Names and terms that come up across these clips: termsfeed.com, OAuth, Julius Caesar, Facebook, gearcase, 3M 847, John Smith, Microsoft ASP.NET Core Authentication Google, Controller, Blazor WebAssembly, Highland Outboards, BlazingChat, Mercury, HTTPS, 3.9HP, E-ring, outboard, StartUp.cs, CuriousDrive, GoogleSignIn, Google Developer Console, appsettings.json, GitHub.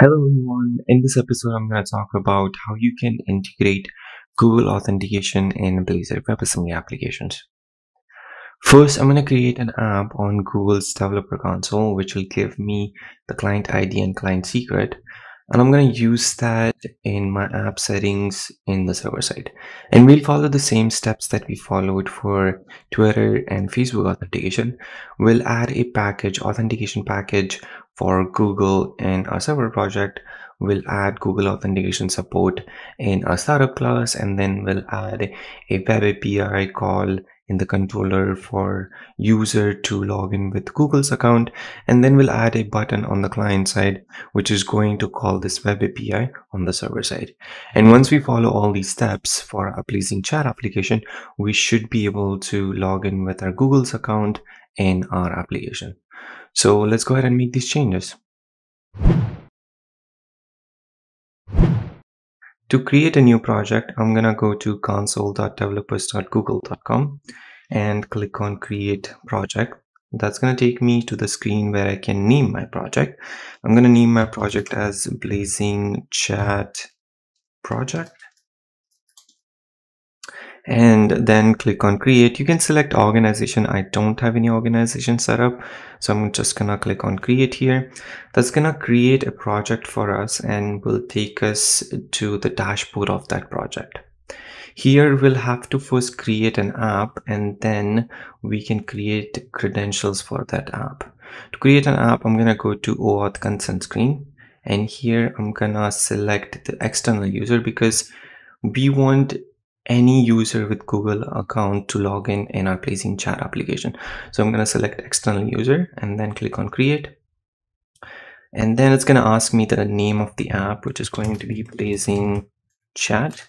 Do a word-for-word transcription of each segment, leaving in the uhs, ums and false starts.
Hello everyone, in this episode I'm going to talk about how you can integrate Google authentication in Blazor WebAssembly applications. First, I'm going to create an app on Google's Developer Console which will give me the client I D and client secret, and I'm going to use that in my app settings in the server side. And we'll follow the same steps that we followed for Twitter and Facebook authentication. We'll add a package, authentication package, for Google in our server project. We'll add Google authentication support in our startup class, and then we'll add a web A P I call in the controller for user to log in with Google's account, and then we'll add a button on the client side which is going to call this web A P I on the server side. And once we follow all these steps for our BlazingChat application, we should be able to log in with our Google's account in our application. So let's go ahead and make these changes. To create a new project, I'm gonna go to console dot developers dot google dot com and click on create project. That's gonna take me to the screen where I can name my project. I'm gonna name my project as BlazingChat project and then click on create. You can select organization. I don't have any organization set up, so I'm just gonna click on create here. That's gonna create a project for us and will take us to the dashboard of that project. Here we'll have to first create an app, and then we can create credentials for that app. To create an app, I'm gonna go to OAuth consent screen, and here I'm gonna select the external user because we want any user with Google account to log in in our BlazingChat application. So I'm going to select external user and then click on create. And then it's going to ask me the name of the app, which is going to be BlazingChat.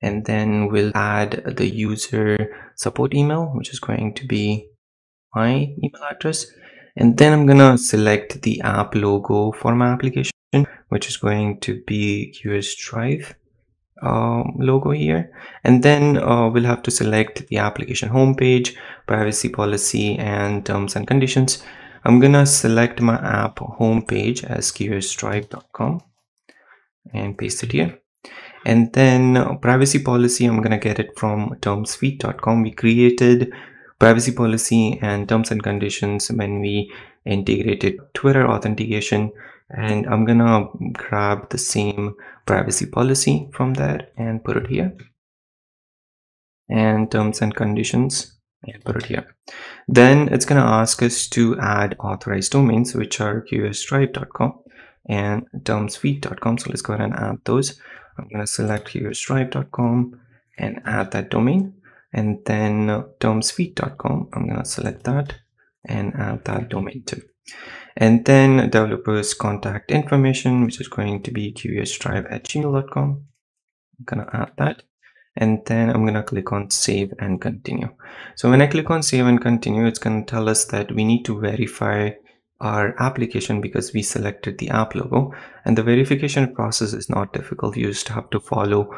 And then we'll add the user support email, which is going to be my email address. And then I'm going to select the app logo for my application, which is going to be QsDrive. Um, logo here, and then uh, we'll have to select the application homepage, privacy policy, and terms and conditions. I'm gonna select my app homepage as qsstripe dot com and paste it here. And then uh, privacy policy, I'm gonna get it from terms feed dot com. We created privacy policy and terms and conditions when we integrated Twitter authentication, and I'm gonna grab the same privacy policy from there and put it here, and terms and conditions and put it here. Then it's gonna ask us to add authorized domains, which are qsstripe dot com and terms feed dot com. So let's go ahead and add those. I'm gonna select qsstripe dot com and add that domain, and then terms feed dot com, I'm gonna select that and add that domain too. And then developers contact information, which is going to be qsstripe at gmail dot com. I'm gonna add that, and then I'm gonna click on save and continue. So when I click on save and continue, it's gonna tell us that we need to verify our application because we selected the app logo, and the verification process is not difficult. You just have to follow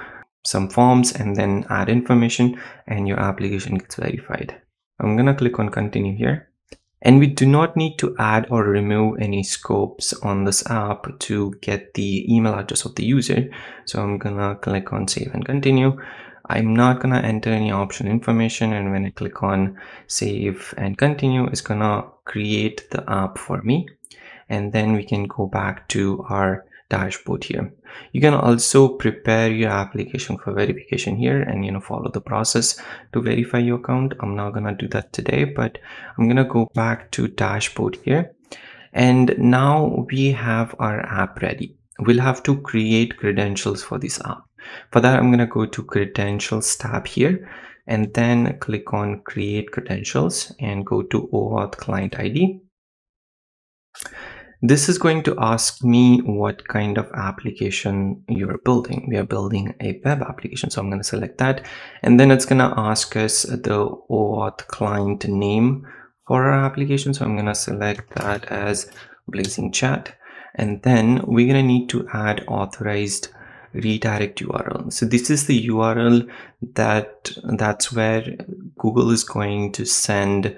some forms and then add information and your application gets verified. I'm gonna click on continue here. And we do not need to add or remove any scopes on this app to get the email address of the user. So I'm gonna click on save and continue. I'm not gonna enter any option information, and when I click on save and continue, it's gonna create the app for me. And then we can go back to our dashboard here. You can also prepare your application for verification here and, you know, follow the process to verify your account. I'm not gonna do that today, but I'm gonna go back to dashboard here, and now we have our app ready. We'll have to create credentials for this app. For that, I'm gonna go to credentials tab here and then click on create credentials and go to OAuth client I D. This is going to ask me what kind of application you're building. We are building a web application, so I'm going to select that. And then it's going to ask us the OAuth client name for our application. So I'm going to select that as BlazingChat. And then we're going to need to add authorized redirect U R L. So this is the U R L that that's where Google is going to send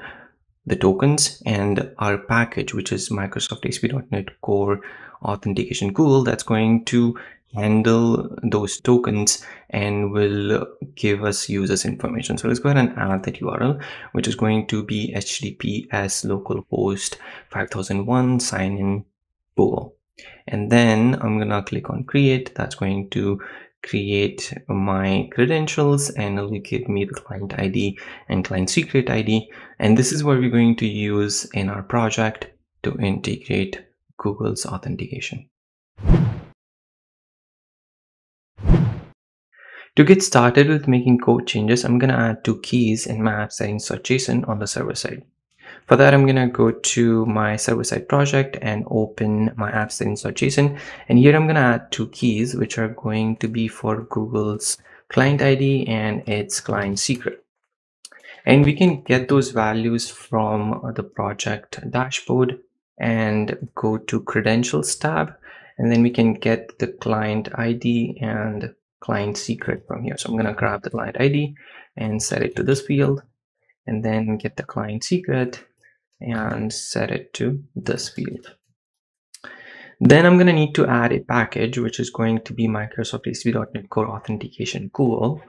the tokens and our package, which is Microsoft A S P dot NET Core Authentication Google that's going to handle those tokens and will give us users information. So let's go ahead and add that U R L, which is going to be H T T P S localhost five thousand one sign in Google. And then I'm gonna click on create. That's going to create my credentials and it'll give me the client I D and client secret I D. And this is what we're going to use in our project to integrate Google's authentication. To get started with making code changes, I'm gonna add two keys in my app settings dot J S O N on the server side. For that, I'm gonna go to my server side project and open my app settings dot J S O N. And here I'm gonna add two keys, which are going to be for Google's client I D and its client secret. And we can get those values from the project dashboard and go to credentials tab, and then we can get the client I D and client secret from here. So I'm gonna grab the client I D and set it to this field, and then get the client secret and set it to this field. Then I'm gonna need to add a package, which is going to be Microsoft A S P dot NET Core Authentication Google.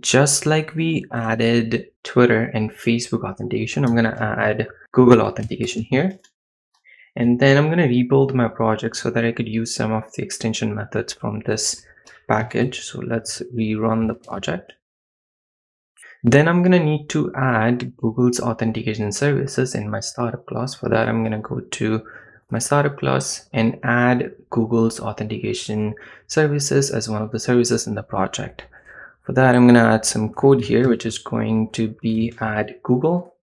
Just like we added Twitter and Facebook authentication, I'm gonna add Google authentication here. And then I'm gonna rebuild my project so that I could use some of the extension methods from this package. So let's rerun the project. Then I'm gonna need to add Google's authentication services in my startup class. For that, I'm gonna go to my startup class and add Google's authentication services as one of the services in the project. For that, I'm gonna add some code here, which is going to be add Google,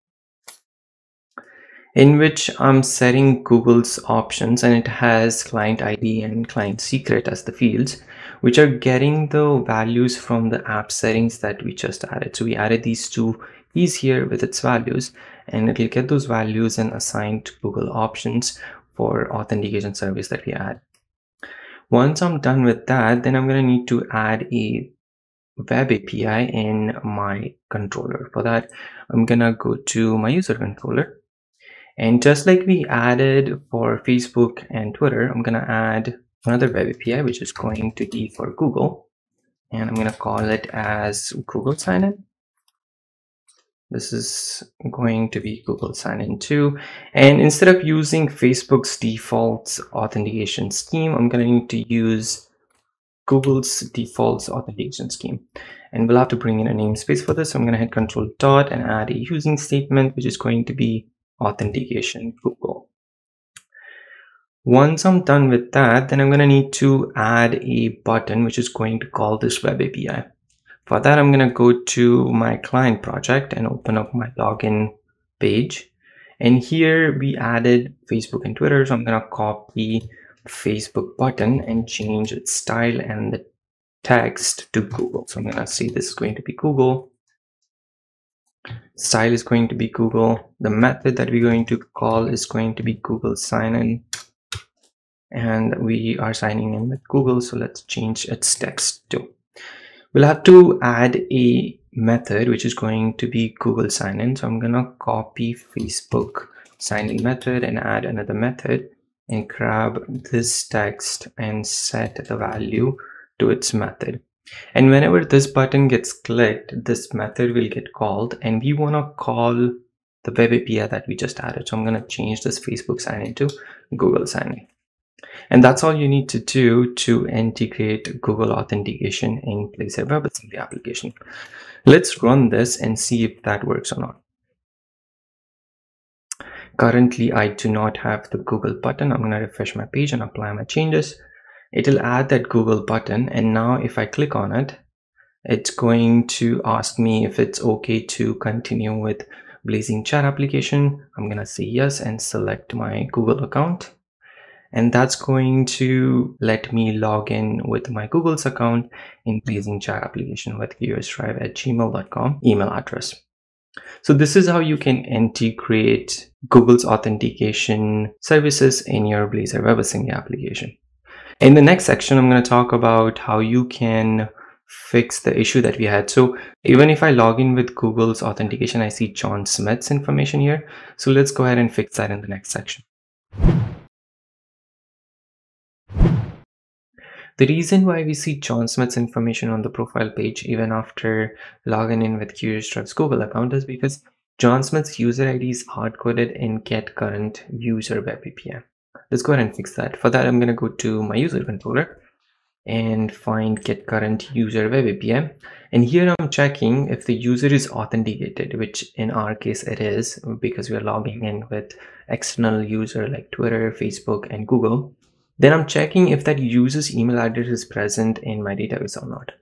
in which I'm setting Google's options, and it has client I D and client secret as the fields, which are getting the values from the app settings that we just added. So we added these two keys here with its values, and it'll get those values and assign to Google options for authentication service that we add. Once I'm done with that, then I'm gonna need to add a web A P I in my controller. For that, I'm gonna go to my user controller. And just like we added for Facebook and Twitter, I'm gonna add another web A P I, which is going to be for Google. And I'm gonna call it as Google Sign-In. This is going to be Google Sign-In too. And instead of using Facebook's default authentication scheme, I'm gonna need to use Google's default authentication scheme. And we'll have to bring in a namespace for this. So I'm gonna hit Control dot and add a using statement, which is going to be authentication Google. Once I'm done with that, then I'm going to need to add a button, which is going to call this web A P I. For that, I'm going to go to my client project and open up my login page. And here we added Facebook and Twitter. So I'm going to copy Facebook button and change its style and the text to Google. So I'm going to say this is going to be Google. Style is going to be Google. The method that we're going to call is going to be Google sign-in. And we are signing in with Google, so let's change its text too. We'll have to add a method which is going to be Google sign-in. So I'm gonna copy Facebook sign-in method and add another method and grab this text and set the value to its method. And whenever this button gets clicked, this method will get called, and we wanna call the web A P I that we just added. So I'm gonna change this Facebook sign-in to Google sign-in. And that's all you need to do to integrate Google authentication in Blazor WebAssembly application. Let's run this and see if that works or not. Currently, I do not have the Google button. I'm going to refresh my page and apply my changes. It'll add that Google button. And now if I click on it, it's going to ask me if it's okay to continue with BlazingChat application. I'm going to say yes and select my Google account. And that's going to let me log in with my Google's account in BlazingChat application with curious drive at gmail dot com email address. So this is how you can integrate Google's authentication services in your Blazor WebAssembly application. In the next section, I'm going to talk about how you can fix the issue that we had. So even if I log in with Google's authentication, I see John Smith's information here. So let's go ahead and fix that in the next section. The reason why we see John Smith's information on the profile page even after logging in with CuriousDrive's Google account is because John Smith's user I D is hard-coded in get current user web A P I. Let's go ahead and fix that. For that, I'm going to go to my user controller and find get current user web A P I. And here I'm checking if the user is authenticated, which in our case it is because we are logging in with external user like Twitter, Facebook, and Google. Then I'm checking if that user's email address is present in my database or not.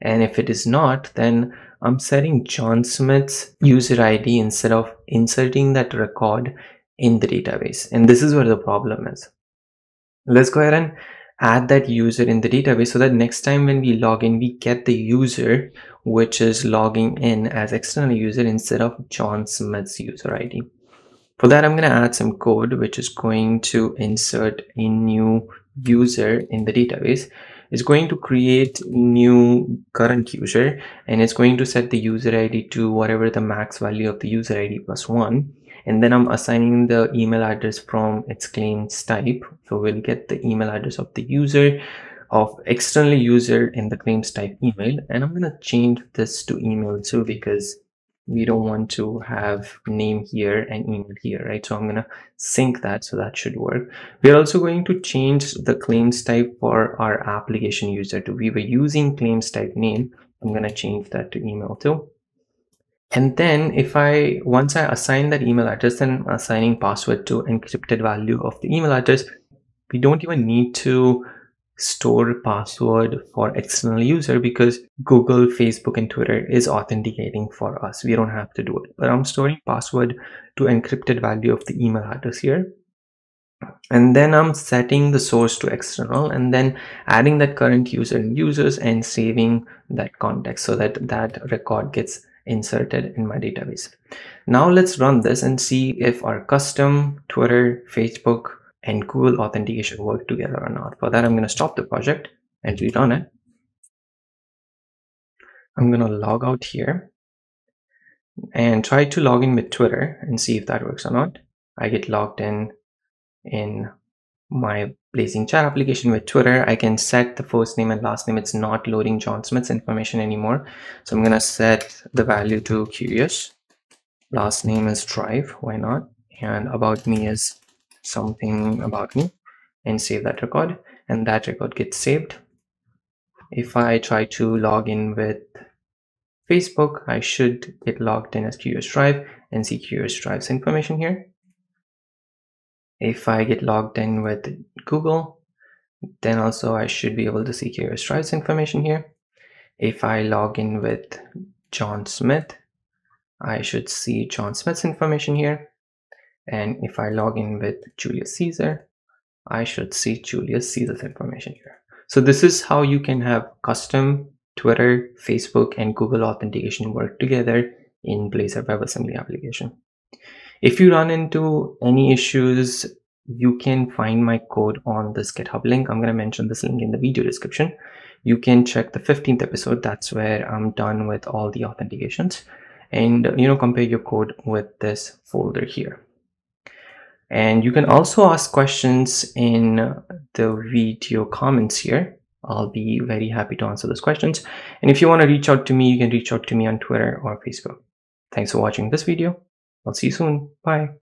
And if it is not, then I'm setting John Smith's user I D instead of inserting that record in the database. And this is where the problem is. Let's go ahead and add that user in the database so that next time when we log in, we get the user which is logging in as external user instead of John Smith's user I D. For that, I'm going to add some code which is going to insert a new user in the database. It's going to create new current user and it's going to set the user I D to whatever the max value of the user I D plus one. And then I'm assigning the email address from its claims type. So we'll get the email address of the user of external user in the claims type email. And I'm going to change this to email too because we don't want to have name here and email here, right? So I'm going to sync that. So that should work. We're also going to change the claims type for our application user to, we were using claims type name. I'm going to change that to email too. And then if I, once I assign that email address, then I'm assigning password to encrypted value of the email address. We don't even need to store password for external user because Google, Facebook, and Twitter is authenticating for us. We don't have to do it, but I'm storing password to encrypted value of the email address here. And then I'm setting the source to external and then adding that current user and users and saving that context so that that record gets inserted in my database. Now let's run this and see if our custom Twitter, Facebook, and Google authentication work together or not. For that, I'm going to stop the project and rerun it. I'm going to log out here and try to log in with Twitter and see if that works or not. I get logged in in my BlazingChat application with Twitter. I can set the first name and last name. It's not loading John Smith's information anymore. So I'm going to set the value to Curious. Last name is Drive. Why not? And about me is something about me and save that record. And that record gets saved. If I try to log in with Facebook, I should get logged in as CuriousDrive and see CuriousDrive's information here. If I get logged in with Google, then also I should be able to see CuriousDrive's information here. If I log in with John Smith, I should see John Smith's information here. And if I log in with Julius Caesar, I should see Julius Caesar's information here. So this is how you can have custom Twitter, Facebook, and Google authentication work together in Blazor WebAssembly application. If you run into any issues, you can find my code on this GitHub link. I'm going to mention this link in the video description. You can check the fifteenth episode. That's where I'm done with all the authentications. And, you know, compare your code with this folder here. And you can also ask questions in the video comments here. I'll be very happy to answer those questions. And if you want to reach out to me, you can reach out to me on Twitter or Facebook. Thanks for watching this video. I'll see you soon. Bye.